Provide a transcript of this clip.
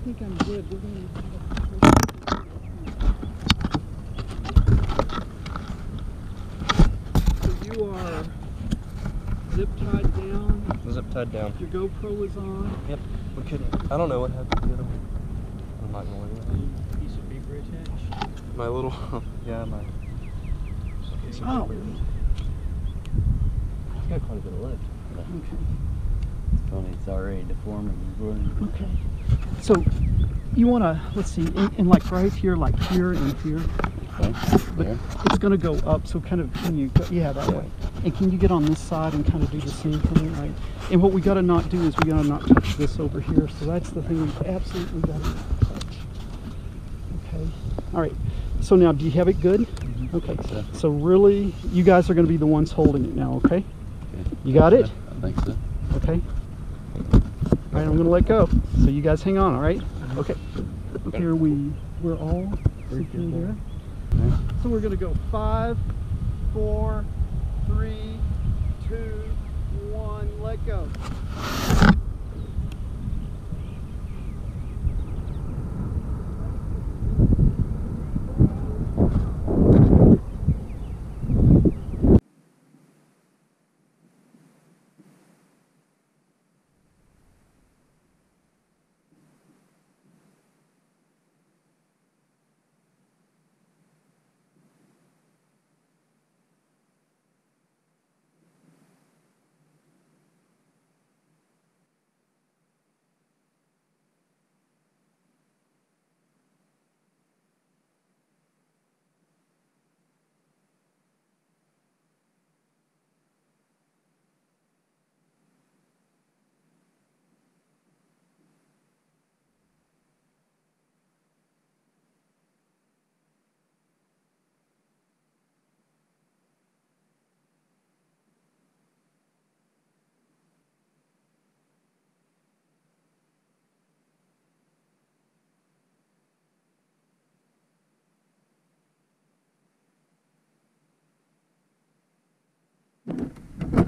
think I'm good. We're going to have a you are zip tied down. Zip tied down. Your GoPro is on. Yep. We couldn't. I don't know what happened to the other one. I'm not going to worry about it. Piece of paper attached. My little. Yeah, my. Piece of paper. I've got quite a bit of left. Okay. Tony, it's already deforming. Okay. So, you want to, let's see, in like right here, like here, and here. But there. It's going to go up, so kind of can you go, yeah, that way. And can you get on this side and kind of do the same thing, right? And what we got to not do is we got to not touch this over here. So that's the thing we absolutely got to not touch. Okay. All right. So now, do you have it good? Mm-hmm. Okay. So. So really, you guys are going to be the ones holding it now. Okay. You got it? I think so. Okay. All right. I'm going to let go. So you guys hang on. All right. Okay. Here we're all sitting there. So we're going to go 5, 4, 3, 2, 1, let go.